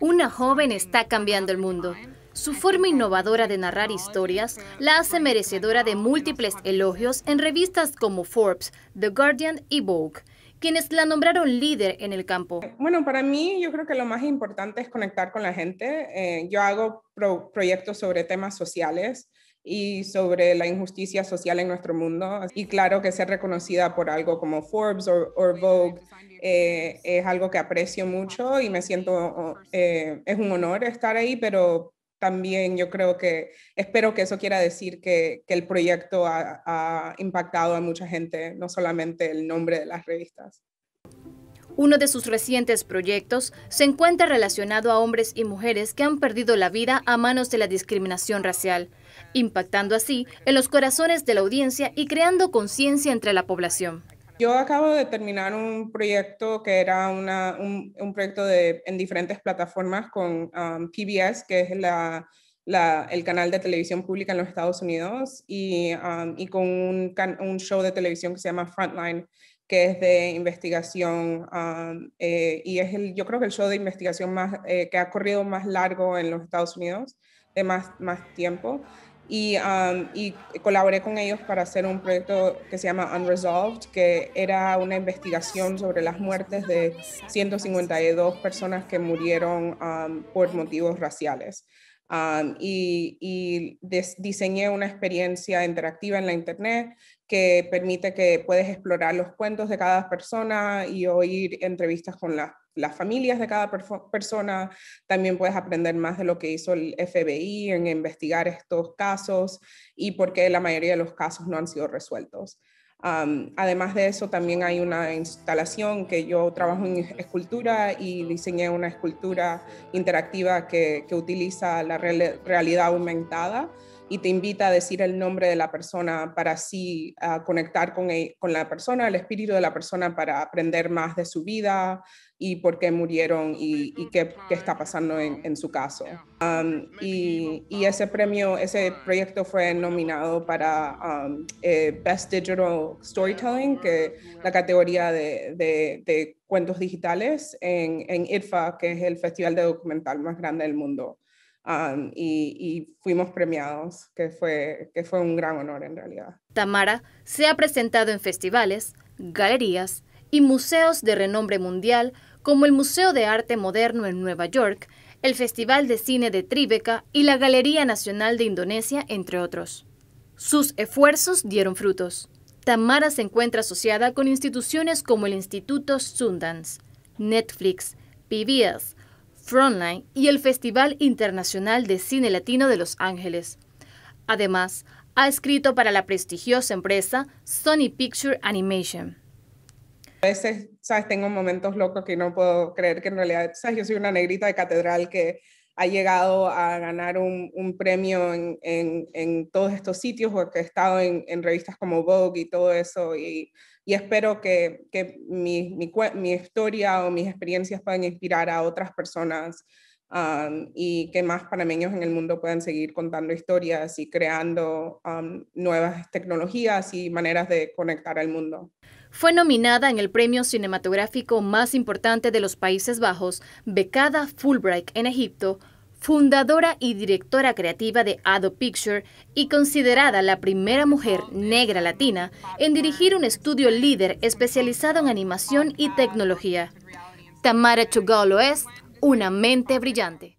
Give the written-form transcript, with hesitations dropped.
Una joven está cambiando el mundo. Su forma innovadora de narrar historias la hace merecedora de múltiples elogios en revistas como Forbes, The Guardian y Vogue, quienes la nombraron líder en el campo. Bueno, para mí yo creo que lo más importante es conectar con la gente. Yo hago proyectos sobre temas sociales y sobre la injusticia social en nuestro mundo. Y claro que ser reconocida por algo como Forbes o Vogue es algo que aprecio mucho y me siento, es un honor estar ahí, pero también yo creo que, espero que eso quiera decir que el proyecto ha impactado a mucha gente, no solamente el nombre de las revistas. Uno de sus recientes proyectos se encuentra relacionado a hombres y mujeres que han perdido la vida a manos de la discriminación racial, impactando así en los corazones de la audiencia y creando conciencia entre la población. Yo acabo de terminar un proyecto que era un proyecto en diferentes plataformas con PBS, que es el canal de televisión pública en los Estados Unidos, y con un show de televisión que se llama Frontline, que es de investigación, y es yo creo que el show de investigación que ha corrido más largo en los Estados Unidos, de más tiempo. Y colaboré con ellos para hacer un proyecto que se llama Unresolved, que era una investigación sobre las muertes de 152 personas que murieron por motivos raciales. Diseñé una experiencia interactiva en la internet que permite que puedes explorar los cuentos de cada persona y oír entrevistas con las familias de cada persona. También puedes aprender más de lo que hizo el FBI en investigar estos casos y por qué la mayoría de los casos no han sido resueltos. Además de eso, también hay una instalación que yo trabajo en escultura y diseñé una escultura interactiva que utiliza la realidad aumentada y te invita a decir el nombre de la persona para así conectar con la persona, el espíritu de la persona, para aprender más de su vida y por qué murieron y qué está pasando en su caso. Y ese proyecto fue nominado para Best Digital Storytelling, que la categoría de cuentos digitales en IRFA, que es el festival de documental más grande del mundo. Y fuimos premiados, que fue un gran honor en realidad. Tamara se ha presentado en festivales, galerías y museos de renombre mundial como el Museo de Arte Moderno en Nueva York, el Festival de Cine de Tribeca y la Galería Nacional de Indonesia, entre otros. Sus esfuerzos dieron frutos. Tamara se encuentra asociada con instituciones como el Instituto Sundance, Netflix, PBS, Frontline y el Festival Internacional de Cine Latino de Los Ángeles. Además, ha escrito para la prestigiosa empresa Sony Pictures Animation. A veces, ¿sabes? Tengo momentos locos que no puedo creer que en realidad, ¿sabes? Yo soy una negrita de catedral que ha llegado a ganar un premio en todos estos sitios, o que he estado en revistas como Vogue y todo eso. Y espero que mi historia o mis experiencias puedan inspirar a otras personas y que más panameños en el mundo puedan seguir contando historias y creando nuevas tecnologías y maneras de conectar al mundo. Fue nominada en el premio cinematográfico más importante de los Países Bajos, becada Fulbright en Egipto, fundadora y directora creativa de Ado Picture y considerada la primera mujer negra latina en dirigir un estudio líder especializado en animación y tecnología. Tamara Shogaolu es una mente brillante.